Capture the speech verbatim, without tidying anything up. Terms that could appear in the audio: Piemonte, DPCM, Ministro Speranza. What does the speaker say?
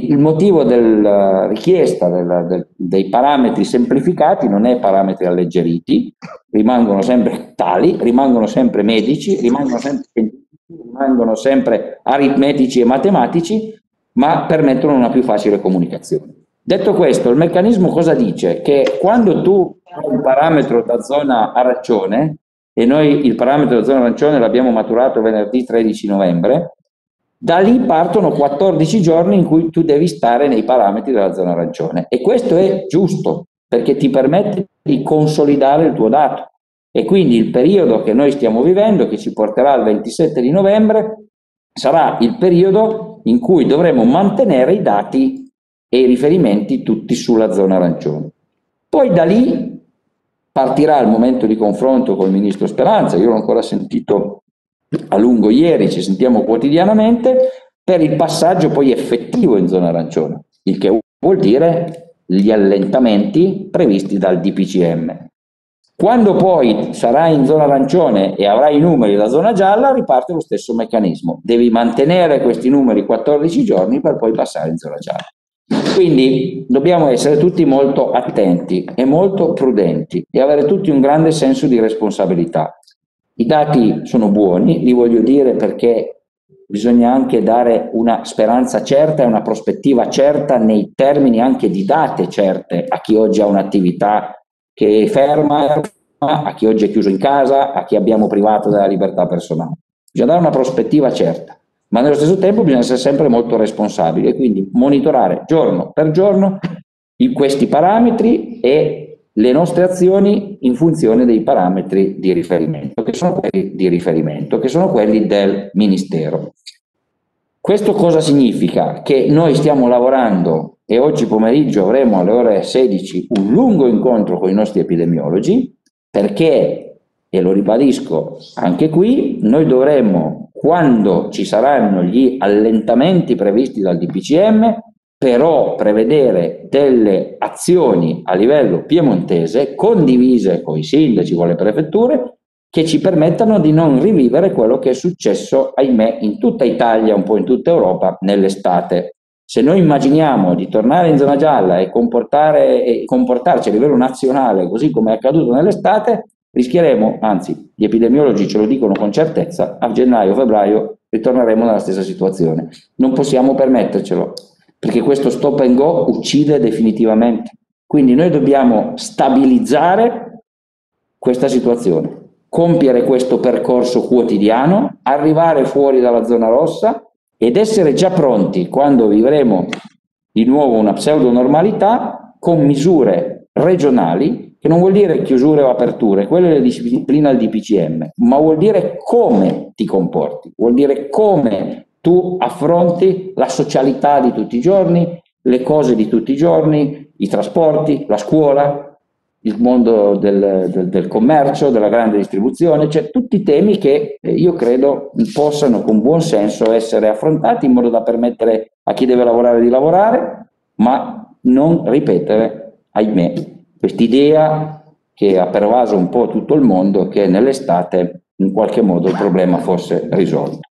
Il motivo della richiesta del, del, dei parametri semplificati non è parametri alleggeriti, rimangono sempre tali, rimangono sempre medici, rimangono sempre scientifici, rimangono sempre aritmetici e matematici, ma permettono una più facile comunicazione. Detto questo, il meccanismo cosa dice? Che quando tu hai un parametro da zona arancione, e noi il parametro da zona arancione l'abbiamo maturato venerdì tredici novembre, da lì partono quattordici giorni in cui tu devi stare nei parametri della zona arancione, e questo è giusto perché ti permette di consolidare il tuo dato, e quindi il periodo che noi stiamo vivendo, che ci porterà al ventisette di novembre, sarà il periodo in cui dovremo mantenere i dati e i riferimenti tutti sulla zona arancione. Poi da lì partirà il momento di confronto col Ministro Speranza. Io l'ho ancora sentito a lungo ieri, ci sentiamo quotidianamente per il passaggio poi effettivo in zona arancione, il che vuol dire gli allentamenti previsti dal D P C M. Quando poi sarai in zona arancione e avrai i numeri della zona gialla, riparte lo stesso meccanismo, devi mantenere questi numeri quattordici giorni per poi passare in zona gialla. Quindi dobbiamo essere tutti molto attenti e molto prudenti e avere tutti un grande senso di responsabilità. I dati sono buoni, li voglio dire perché bisogna anche dare una speranza certa e una prospettiva certa nei termini anche di date certe a chi oggi ha un'attività che ferma, a chi oggi è chiuso in casa, a chi abbiamo privato della libertà personale. Bisogna dare una prospettiva certa, ma nello stesso tempo bisogna essere sempre molto responsabili e quindi monitorare giorno per giorno questi parametri e le nostre azioni in funzione dei parametri di riferimento, che sono quelli di riferimento, che sono quelli del Ministero. Questo cosa significa? Che noi stiamo lavorando e oggi pomeriggio avremo alle ore sedici un lungo incontro con i nostri epidemiologi, perché, e lo ribadisco anche qui, noi dovremo, quando ci saranno gli allentamenti previsti dal D P C M, però prevedere delle azioni a livello piemontese condivise con i sindaci, con le prefetture, che ci permettano di non rivivere quello che è successo, ahimè, in tutta Italia, un po' in tutta Europa, nell'estate. Se noi immaginiamo di tornare in zona gialla e, comportare, e comportarci a livello nazionale, così come è accaduto nell'estate, rischieremo, anzi, gli epidemiologi ce lo dicono con certezza, a gennaio-febbraio ritorneremo nella stessa situazione. Non possiamo permettercelo, perché questo stop and go uccide definitivamente. Quindi noi dobbiamo stabilizzare questa situazione, compiere questo percorso quotidiano, arrivare fuori dalla zona rossa ed essere già pronti quando vivremo di nuovo una pseudonormalità con misure regionali, che non vuol dire chiusure o aperture, quelle le disciplina il D P C M, ma vuol dire come ti comporti, vuol dire come tu affronti la socialità di tutti i giorni, le cose di tutti i giorni, i trasporti, la scuola, il mondo del, del, del commercio, della grande distribuzione, cioè tutti temi che io credo possano con buon senso essere affrontati in modo da permettere a chi deve lavorare di lavorare, ma non ripetere, ahimè, quest'idea che ha pervaso un po' tutto il mondo che nell'estate in qualche modo il problema fosse risolto.